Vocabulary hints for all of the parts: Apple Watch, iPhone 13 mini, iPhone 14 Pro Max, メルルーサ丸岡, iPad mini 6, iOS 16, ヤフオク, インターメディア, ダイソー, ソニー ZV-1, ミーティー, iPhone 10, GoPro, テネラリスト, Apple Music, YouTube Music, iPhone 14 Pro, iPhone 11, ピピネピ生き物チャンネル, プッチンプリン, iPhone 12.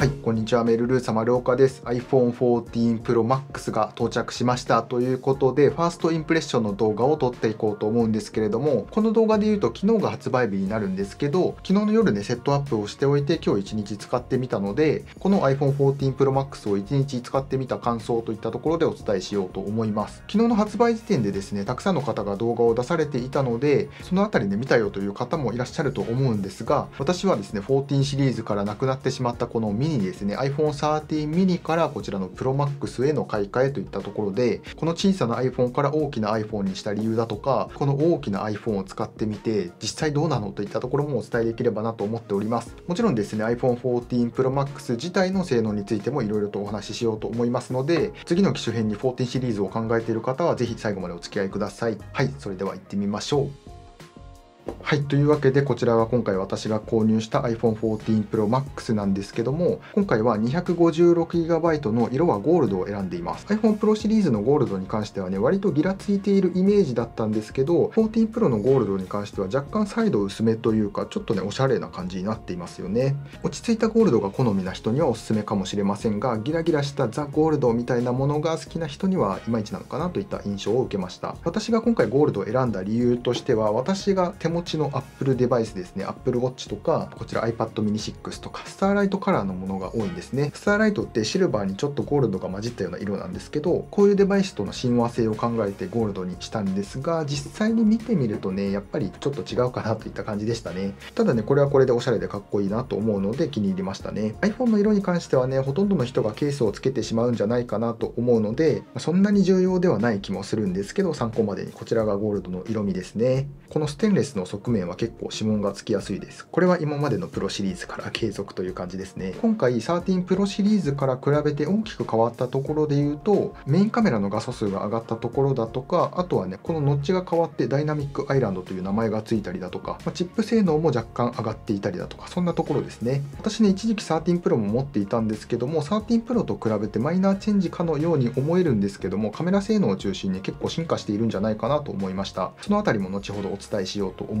はい、こんにちは。メルルーサ丸岡です。iPhone 14 Pro Max が到着しましたということで、ファーストインプレッションの動画を撮っていこうと思うんですけれども、この動画で言うと昨日が発売日になるんですけど、昨日の夜ね、セットアップをしておいて今日1日使ってみたので、この iPhone 14 Pro Max を1日使ってみた感想といったところでお伝えしようと思います。昨日の発売時点でですね、たくさんの方が動画を出されていたので、そのあたりで見たよという方もいらっしゃると思うんですが、私はですね、14シリーズからなくなってしまったこのミニですね、iPhone 13 mini からこちらの Pro Max への買い替えといったところで、この小さな iPhone から大きな iPhone にした理由だとか、この大きな iPhone を使ってみて実際どうなのといったところもお伝えできればなと思っております。もちろんですね、 iPhone 14 Pro Max 自体の性能についてもいろいろとお話ししようと思いますので、次の機種編に14シリーズを考えている方はぜひ最後までお付き合いください。はい、それでは行ってみましょう。はい、というわけでこちらが今回私が購入した iPhone 14 Pro Max なんですけども、今回は 256GB の色はゴールドを選んでいます。 iPhone Pro シリーズのゴールドに関してはね、割とギラついているイメージだったんですけど、14 Pro のゴールドに関しては若干サイド薄めというか、ちょっとねおしゃれな感じになっていますよね。落ち着いたゴールドが好みな人にはおすすめかもしれませんが、ギラギラしたザ・ゴールドみたいなものが好きな人にはいまいちなのかなといった印象を受けました。私が今回ゴールドを選んだ理由としては、私が手持ちの Apple デバイスですね、Apple Watch とかこちら iPad mini 6とかスターライトカラーのものが多いんですね。スターライトってシルバーにちょっとゴールドが混じったような色なんですけど、こういうデバイスとの親和性を考えてゴールドにしたんですが、実際に見てみるとね、やっぱりちょっと違うかなといった感じでしたね。ただね、これはこれでおしゃれでかっこいいなと思うので気に入りましたね。 iPhone の色に関してはね、ほとんどの人がケースをつけてしまうんじゃないかなと思うので、そんなに重要ではない気もするんですけど、参考までにこちらがゴールドの色味ですね。このステンレスの側面は結構指紋がつきやすいです。これは今までのプロシリーズから継続という感じですね。今回13プロシリーズから比べて大きく変わったところで言うと、メインカメラの画素数が上がったところだとか、あとはねこのノッチが変わってダイナミックアイランドという名前がついたりだとか、チップ性能も若干上がっていたりだとか、そんなところですね。私ね、一時期13プロも持っていたんですけども、13プロと比べてマイナーチェンジかのように思えるんですけども、カメラ性能を中心に結構進化しているんじゃないかなと思いました。そのあたりも後ほどお伝えしようと思います。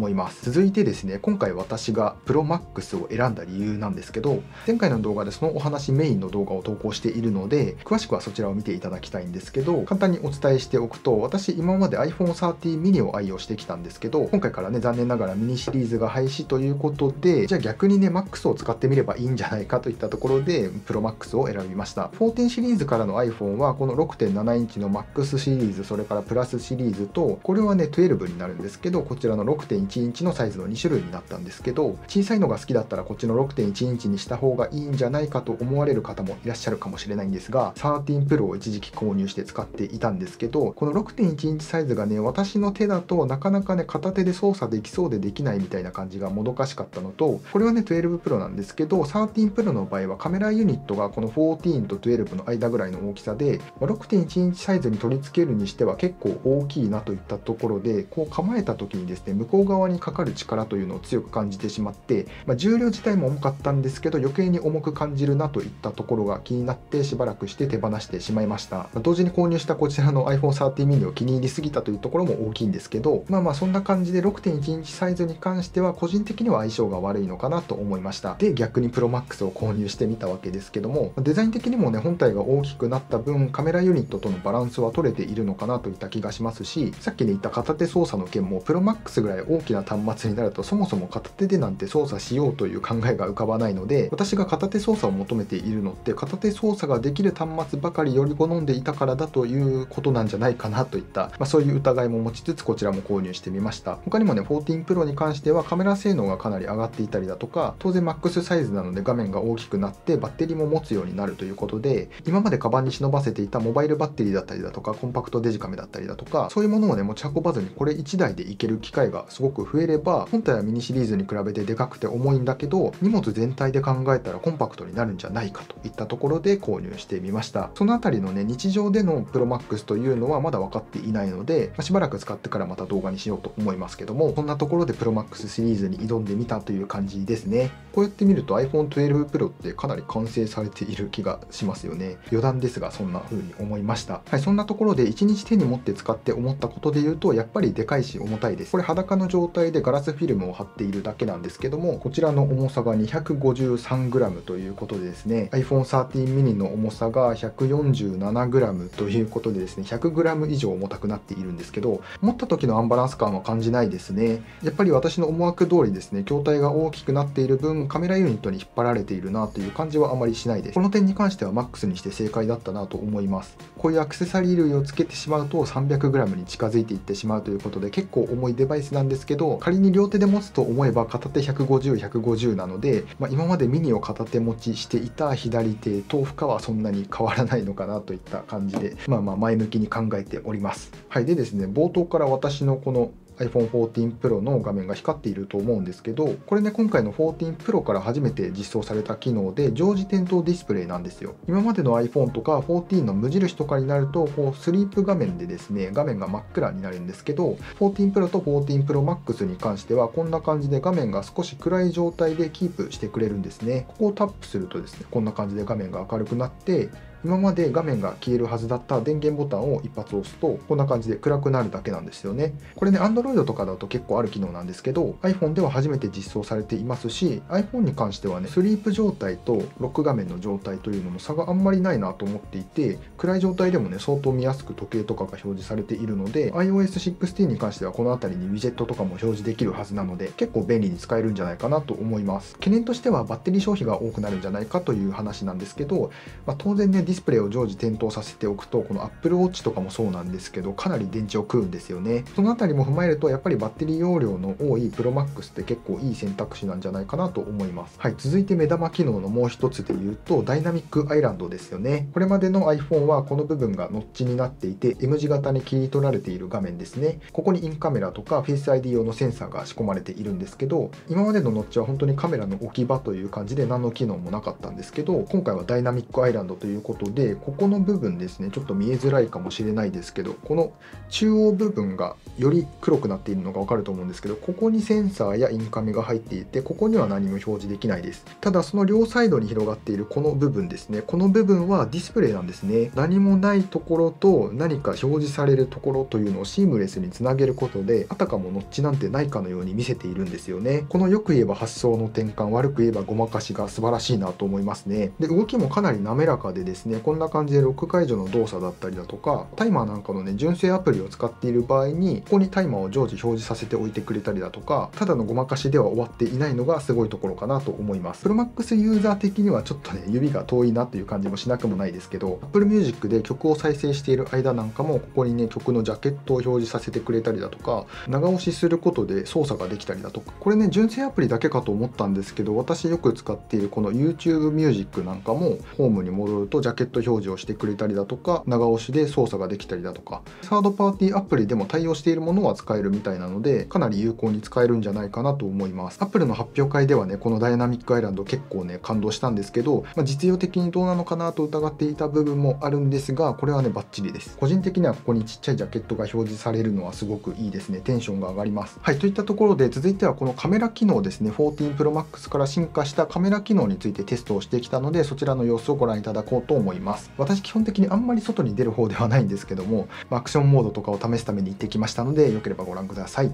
続いてですね、今回私が Pro Max を選んだ理由なんですけど、前回の動画でそのお話メインの動画を投稿しているので、詳しくはそちらを見ていただきたいんですけど、簡単にお伝えしておくと、私今まで iPhone 13 mini を愛用してきたんですけど、今回からね残念ながらミニシリーズが廃止ということで、じゃあ逆にね Max を使ってみればいいんじゃないかといったところで Pro Max を選びました。14シリーズからの iPhone はこの 6.7 インチの Max シリーズ、それからプラスシリーズと、これはね12になるんですけど、こちらの 6.1 インチのサイズの2種類になったんですけど、小さいのが好きだったらこっちの 6.1 インチにした方がいいんじゃないかと思われる方もいらっしゃるかもしれないんですが、13 Pro を一時期購入して使っていたんですけど、この 6.1 インチサイズがね、私の手だとなかなかね片手で操作できそうでできないみたいな感じがもどかしかったのと、これはね12 Pro なんですけど、13 Pro の場合はカメラユニットがこの14と12の間ぐらいの大きさで、 6.1 インチサイズに取り付けるにしては結構大きいなといったところで、こう構えた時にですね、向こう側にかかる力というのを強く感じてしまって、重量自体も重かったんですけど余計に重く感じるなといったところが気になって、しばらくして手放してしまいました。同時に購入したこちらの iPhone 13 mini を気に入りすぎたというところも大きいんですけど、そんな感じで 6.1 インチサイズに関しては個人的には相性が悪いのかなと思いました。で、逆に Pro Max を購入してみたわけですけども、デザイン的にもね本体が大きくなった分カメラユニットとのバランスは取れているのかなといった気がしますし、さっきね言った片手操作の件も Pro Max ぐらい大きな端末になるとそもそも片手でなんて操作しようという考えが浮かばないので、私が片手操作を求めているのって片手操作ができる端末ばかりより好んでいたからだということなんじゃないかなといった、そういう疑いも持ちつつこちらも購入してみました。他にもね14 Pro に関してはカメラ性能がかなり上がっていたりだとか、当然 MAX サイズなので画面が大きくなってバッテリーも持つようになるということで、今までカバンに忍ばせていたモバイルバッテリーだったりだとかコンパクトデジカメだったりだとか、そういうものをね持ち運ばずにこれ1台でいける機会がすごく増えれば、本体はミニシリーズに比べてでかくて重いんだけど荷物全体で考えたらコンパクトになるんじゃないかといったところで購入してみました。そのあたりのね日常での Pro Max というのはまだ分かっていないので、しばらく使ってからまた動画にしようと思いますけども、そんなところで Pro Max シリーズに挑んでみたという感じですね。こうやって見ると iPhone 12 Pro ってかなり完成されている気がしますよね。余談ですがそんな風に思いました。はい、そんなところで1日手に持って使って思ったことで言うと、やっぱりでかいし重たいです。これ裸の状状態でガラスフィルムを貼っているだけなんですけども、こちらの重さが 253g ということでですね、 iPhone 13 mini の重さが 147g ということでですね、 100g 以上重たくなっているんですけど、持った時のアンバランス感は感じないですね。やっぱり私の思惑通りですね、筐体が大きくなっている分カメラユニットに引っ張られているなという感じはあまりしないです。この点に関しては MAX にして正解だったなと思います。こういうアクセサリー類をつけてしまうと 300g に近づいていってしまうということで、結構重いデバイスなんですけど、仮に両手で持つと思えば片手150、150なので、今までミニを片手持ちしていた左手と負荷はそんなに変わらないのかなといった感じで、前向きに考えております。はい、でですね、冒頭から私のこのiPhone 14 Pro の画面が光っていると思うんですけど、これね、今回の14 Pro から初めて実装された機能で常時点灯ディスプレイなんですよ。今までの iPhone とか14の無印とかになると、こうスリープ画面でですね、画面が真っ暗になるんですけど、14 Pro と14 Pro Max に関してはこんな感じで画面が少し暗い状態でキープしてくれるんですね。ここをタップするとですね、こんな感じで画面が明るくなって、今まで画面が消えるはずだった電源ボタンを一発押すと、こんな感じで暗くなるだけなんですよね。これね、Android とかだと結構ある機能なんですけど、 iPhone では初めて実装されていますし、 iPhone に関してはね、スリープ状態とロック画面の状態というのも差があんまりないなと思っていて、暗い状態でもね、相当見やすく時計とかが表示されているので、 iOS 16に関してはこの辺りにウィジェットとかも表示できるはずなので、結構便利に使えるんじゃないかなと思います。懸念としてはバッテリー消費が多くなるんじゃないかという話なんですけど、当然ね、ディスプレイを常時点灯させておくと、この Apple Watch とかもそうなんですけど、かなり電池を食うんですよね。そのあたりも踏まえると、やっぱりバッテリー容量の多い Pro Max って結構いい選択肢なんじゃないかなと思います。はい、続いて目玉機能のもう一つで言うと、ダイナミックアイランドですよね。これまでの iPhone はこの部分がノッチになっていて M 字型に切り取られている画面ですね。ここにインカメラとか Face ID 用のセンサーが仕込まれているんですけど、今までのノッチは本当にカメラの置き場という感じで何の機能もなかったんですけど、今回はダイナミックアイランドということで、ここの部分ですね、ちょっと見えづらいかもしれないですけど、この中央部分がより黒くなっているのが分かると思うんですけど、ここにセンサーやインカメが入っていて、ここには何も表示できないです。ただその両サイドに広がっているこの部分ですね、この部分はディスプレイなんですね。何もないところと何か表示されるところというのをシームレスにつなげることで、あたかもノッチなんてないかのように見せているんですよね。このよく言えば発想の転換、悪く言えばごまかしが素晴らしいなと思いますね。で、動きもかなり滑らかでですね、こんな感じでロック解除の動作だったりだとか、タイマーなんかのね、純正アプリを使っている場合に、ここにタイマーを常時表示させておいてくれたりだとか、ただのごまかしでは終わっていないのがすごいところかなと思います。 ProMax ユーザー的にはちょっとね、指が遠いなという感じもしなくもないですけど、 Apple Music で曲を再生している間なんかも、ここにね、曲のジャケットを表示させてくれたりだとか、長押しすることで操作ができたりだとか、これね、純正アプリだけかと思ったんですけど、私よく使っているこの YouTube Music なんかも、ホームに戻るとジャケット表示をしてくれたりだとか、長押しで操作ができたりだとか、サードパーティーアプリでも対応しているものは使えるみたいなので、かなり有効に使えるんじゃないかなと思います。 Apple の発表会ではね、このダイナミックアイランド結構ね、感動したんですけど、実用的にどうなのかなと疑っていた部分もあるんですが、これはね、バッチリです。個人的にはここにちっちゃいジャケットが表示されるのはすごくいいですね。テンションが上がります。はい、といったところで、続いてはこのカメラ機能ですね。14 Pro Max から進化したカメラ機能についてテストをしてきたので、そちらの様子をご覧いただこうと思います。私基本的にあんまり外に出る方ではないんですけども、アクションモードとかを試すために行ってきましたので、よければご覧ください。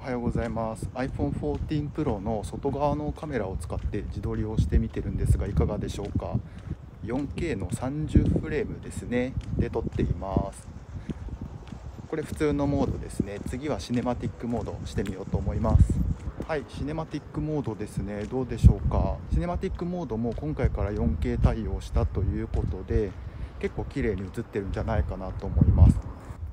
おはようございます。 iPhone 14 Pro の外側のカメラを使って自撮りをしてみてるんですが、いかがでしょうか。 4K の30フレームですねで撮っています。これ普通のモードですね。次はシネマティックモードしてみようと思います。はい、シネマティックモードですね。どうでしょうか。シネマティックモードも今回から 4K 対応したということで、結構綺麗に映ってるんじゃないかなと思います。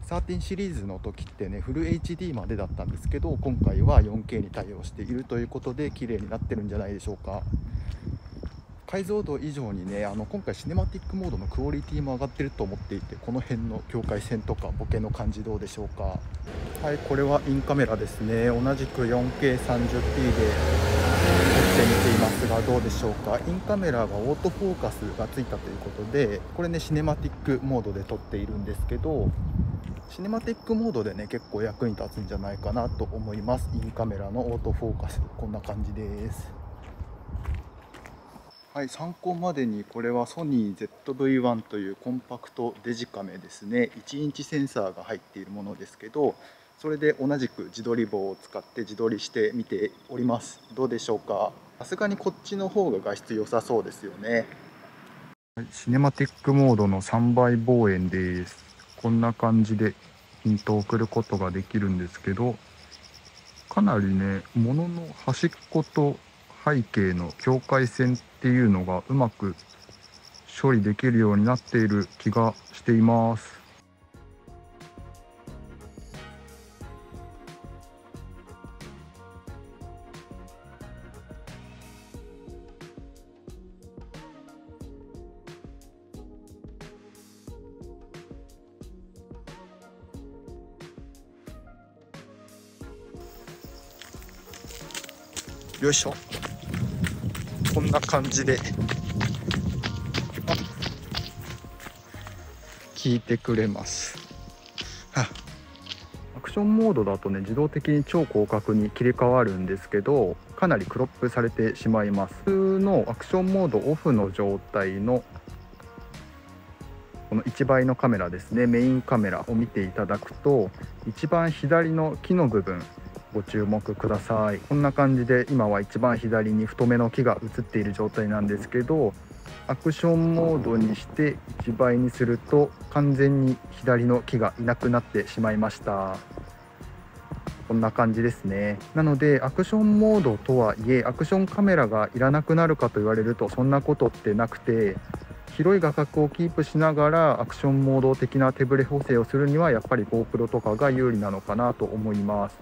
13シリーズの時ってね、フル HD までだったんですけど、今回は 4K に対応しているということで綺麗になってるんじゃないでしょうか。解像度以上にね、今回シネマティックモードのクオリティも上がってると思っていて、この辺の境界線とかボケの感じどうでしょうか。はい、これはインカメラですね。同じく 4K30p で撮ってみていますが、どうでしょうか。インカメラがオートフォーカスがついたということで、これね、シネマティックモードで撮っているんですけど、シネマティックモードでね、結構役に立つんじゃないかなと思います。インカメラのオートフォーカス、こんな感じです。はい、参考までにこれはソニー ZV-1 というコンパクトデジカメですね。1インチセンサーが入っているものですけど、それで同じく自撮り棒を使って自撮りしてみております。どうでしょうか。さすがにこっちの方が画質良さそうですよね。シネマティックモードの3倍望遠です。こんな感じでピントを送ることができるんですけど、かなりね、物の端っこと背景の境界線っていうのがうまく処理できるようになっている気がしています。よいしょ、こんな感じで聞いてくれます。アクションモードだとね、自動的に超広角に切り替わるんですけど、かなりクロップされてしまいます。普通のアクションモードオフの状態のこの1倍のカメラですね、メインカメラを見ていただくと、一番左の木の部分ご注目ください。こんな感じで今は一番左に太めの木が映っている状態なんですけど、アクションモードにして1倍にすると完全に左の木がいなくなってしまいました。こんな感じですね。なのでアクションモードとはいえアクションカメラがいらなくなるかと言われるとそんなことってなくて、広い画角をキープしながらアクションモード的な手ぶれ補正をするにはやっぱり GoPro とかが有利なのかなと思います。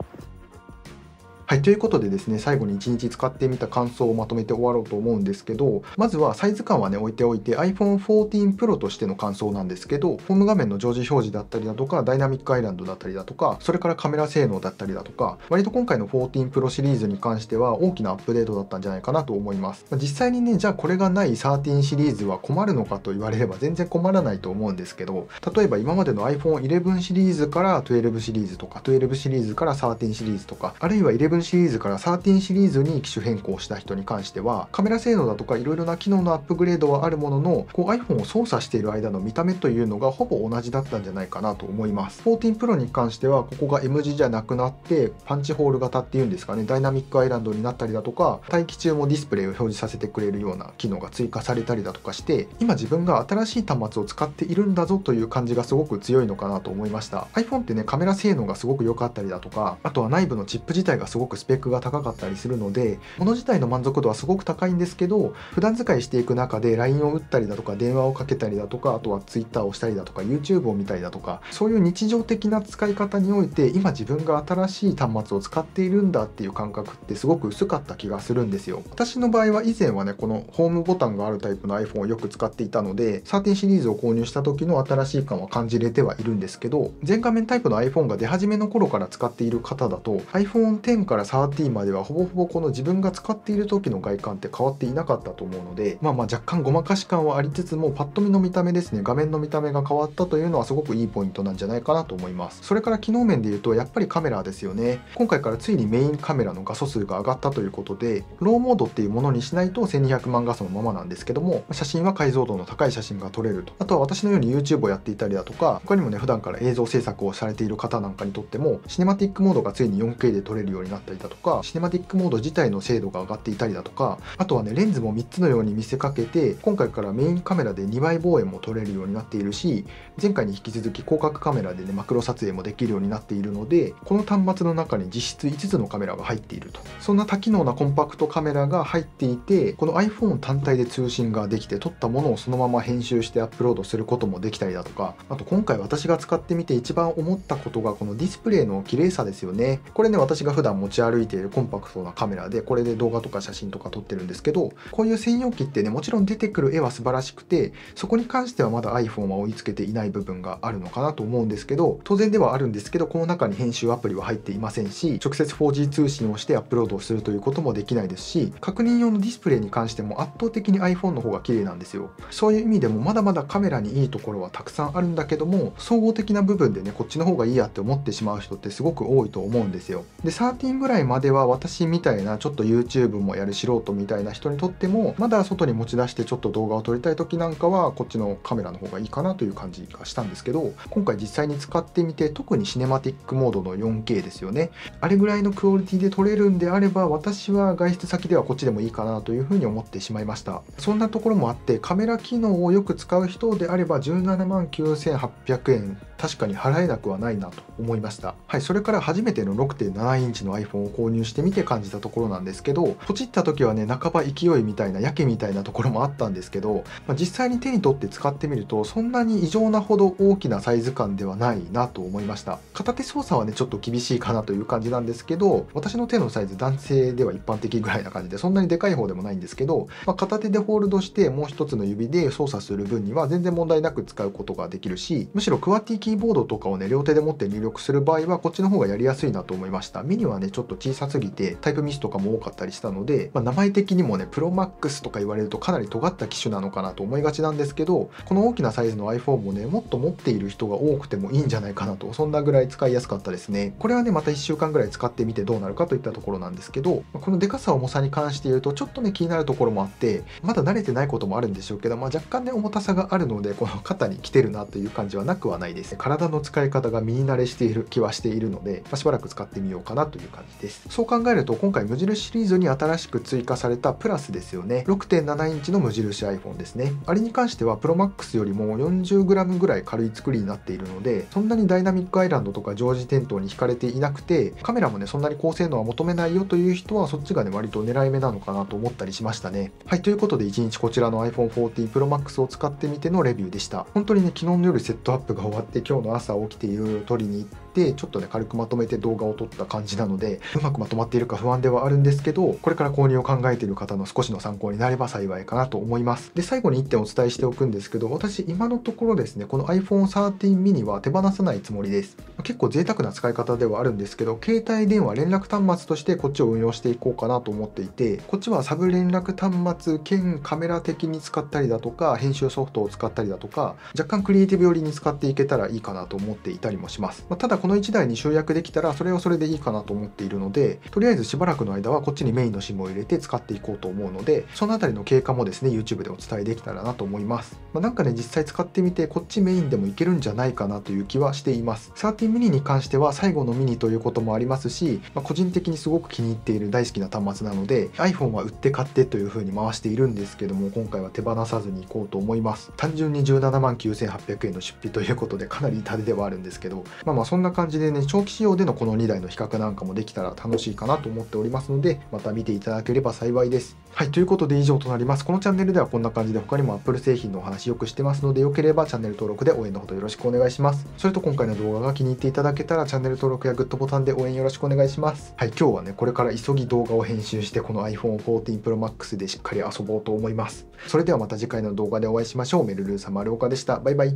はい、ということでですね、最後に1日使ってみた感想をまとめて終わろうと思うんですけど、まずはサイズ感はね置いておいて iPhone 14 Pro としての感想なんですけど、ホーム画面の常時表示だったりだとか、ダイナミックアイランドだったりだとか、それからカメラ性能だったりだとか、割と今回の14 Pro シリーズに関しては大きなアップデートだったんじゃないかなと思います。実際にね、じゃあこれがない13シリーズは困るのかと言われれば全然困らないと思うんですけど、例えば今までの iPhone 11シリーズから12シリーズとか、12シリーズから13シリーズとか、あるいは11シリーズから13シリーズに機種変更した人に関しては、カメラ性能だとかいろいろな機能のアップグレードはあるものの、こう iPhone を操作している間の見た目というのがほぼ同じだったんじゃないかなと思います。14 Pro に関してはここが M 字じゃなくなってパンチホール型っていうんですかね、ダイナミックアイランドになったりだとか、待機中もディスプレイを表示させてくれるような機能が追加されたりだとかして、今自分が新しい端末を使っているんだぞという感じがすごく強いのかなと思いました。iPhone ってね、カメラ性能がすごく良かったりだとか、あとは内部のチップ自体がすごくスペックが高かったりするので、物自体の満足度はすごく高いんですけど、普段使いしていく中で LINE を打ったりだとか、電話をかけたりだとか、あとは Twitter をしたりだとか、 YouTube を見たりだとか、そういう日常的な使い方において今自分が新しい端末を使っているんだっていう感覚ってすごく薄かった気がするんですよ。私の場合は以前はね、このホームボタンがあるタイプの iPhone をよく使っていたので、13シリーズを購入した時の新しい感は感じれてはいるんですけど、全画面タイプの iPhone が出始めの頃から使っている方だと iPhone10から13まではほぼほぼこの自分が使っている時の外観って変わっていなかったと思うので、まあ若干ごまかし感はありつつも、パッと見の見た目ですね、画面の見た目が変わったというのはすごくいいポイントなんじゃないかなと思います。それから機能面で言うとやっぱりカメラですよね。今回からついにメインカメラの画素数が上がったということで、ローモードっていうものにしないと1200万画素のままなんですけども、写真は解像度の高い写真が撮れると。あとは私のように YouTube をやっていたりだとか、他にもね普段から映像制作をされている方なんかにとっても、シネマティックモードがついに 4K で撮れるようになったりだとか、シネマティックモード自体の精度が上がっていたりだとか、あとはねレンズも3つのように見せかけて、今回からメインカメラで2倍望遠も撮れるようになっているし、前回に引き続き広角カメラでねマクロ撮影もできるようになっているので、この端末の中に実質5つのカメラが入っていると。そんな多機能なコンパクトカメラが入っていて、この iPhone 単体で通信ができて、撮ったものをそのまま編集してアップロードすることもできたりだとか、あと今回私が使ってみて一番思ったことがこのディスプレイの綺麗さですよね。これね、私が普段持ち歩いているコンパクトなカメラで、これで動画とか写真とか撮ってるんですけど、こういう専用機ってねもちろん出てくる絵は素晴らしくて、そこに関してはまだ iPhone は追いつけていない部分があるのかなと思うんですけど、当然ではあるんですけど、この中に編集アプリは入っていませんし、直接 4G 通信をしてアップロードをするということもできないですし、確認用のディスプレイに関しても圧倒的に iPhone の方が綺麗なんですよ。そういう意味でもまだまだカメラにいいところはたくさんあるんだけども、総合的な部分でねこっちの方がいいやって思ってしまう人ってすごく多いと思うんですよ。で、13年ぐらいまでは私みたいなちょっと YouTube もやる素人みたいな人にとっても、まだ外に持ち出してちょっと動画を撮りたい時なんかはこっちのカメラの方がいいかなという感じがしたんですけど、今回実際に使ってみて、特にシネマティックモードの 4K ですよね、あれぐらいのクオリティで撮れるんであれば、私は外出先ではこっちでもいいかなというふうに思ってしまいました。そんなところもあって、カメラ機能をよく使う人であれば17万9800円、確かに払えなくはないなと思いました。はい、それから初めての 6.7 インチの iPhone を購入してみて感じたところなんですけど、ポチった時はね、半ば勢いみたいなやけみたいなところもあったんですけど、実際に手に取って使ってみると、そんなに異常なほど大きなサイズ感ではないなと思いました。片手操作はねちょっと厳しいかなという感じなんですけど、私の手のサイズ、男性では一般的ぐらいな感じで、そんなにでかい方でもないんですけど、片手でホールドしてもう一つの指で操作する分には全然問題なく使うことができるし、むしろクワッティキーボードとかをね両手で持って入力する場合はこっちの方がやりやすいなと思いました。ミニはねちょっと小さすぎてタイプミスとかも多かったりしたので、名前的にもねプロマックスとか言われるとかなり尖った機種なのかなと思いがちなんですけど、この大きなサイズの iPhone もねもっと持っている人が多くてもいいんじゃないかなと、そんなぐらい使いやすかったですね。これはねまた1週間ぐらい使ってみてどうなるかといったところなんですけど、このでかさ重さに関して言うとちょっとね気になるところもあって、まだ慣れてないこともあるんでしょうけど、若干ね重たさがあるので、この肩に来てるなという感じはなくはないですね。体の使い方が身に慣れしている気はしているので、しばらく使ってみようかなという感じです。そう考えると今回無印シリーズに新しく追加されたプラスですよね、 6.7 インチの無印 iPhone ですね。あれに関しては Pro Max よりも 40g ぐらい軽い作りになっているので、そんなにダイナミックアイランドとか常時点灯に惹かれていなくて、カメラもねそんなに高性能は求めないよという人はそっちがね割と狙い目なのかなと思ったりしましたね。はい、ということで1日こちらの iPhone 14 Pro Max を使ってみてのレビューでした。本当にね昨日の夜セットアップが終わって、今日の朝起きていろいろ撮りに行って、ちょっとね軽くまとめて動画を撮った感じなので、うまくまとまっているか不安ではあるんですけど、これから購入を考えている方の少しの参考になれば幸いかなと思います。で、最後に1点お伝えしておくんですけど、私今のところですね、この iPhone 13 mini は手放さないつもりです。結構贅沢な使い方ではあるんですけど、携帯電話連絡端末としてこっちを運用していこうかなと思っていて、こっちはサブ連絡端末兼カメラ的に使ったりだとか、編集ソフトを使ったりだとか、若干クリエイティブ寄りに使っていけたらいいかなと思っていたりもします。ただこの1台に集約できたらそれはそれでいいかなと思っているので、とりあえずしばらくの間はこっちにメインの SIM を入れて使っていこうと思うので、そのあたりの経過もですね YouTube でお伝えできたらなと思います。なんかね実際使ってみて、こっちメインでもいけるんじゃないかなという気はしています。13ミニに関しては最後のミニということもありますし、個人的にすごく気に入っている大好きな端末なので、 iPhone は売って買ってという風に回しているんですけども、今回は手放さずにいこうと思います。単純に17万9800円の出費ということでかなり痛手ではあるんですけど、そんな感じでね、長期使用でのこの2台の比較なんかもできたら楽しいかなと思っておりますので、また見ていただければ幸いです。はい、ということで以上となります。このチャンネルではこんな感じで他にも Apple 製品のお話よくしてますので、よければチャンネル登録で応援のほどよろしくお願いします。それと今回の動画が気に入っていただけたらチャンネル登録やグッドボタンで応援よろしくお願いします。はい、今日はねこれから急ぎ動画を編集して、この iPhone 14 Pro Max でしっかり遊ぼうと思います。それではまた次回の動画でお会いしましょう。めるるさまるおかでした。バイバイ。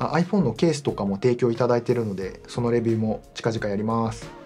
iPhone のケースとかも提供いただいているので、そのレビューも近々やります。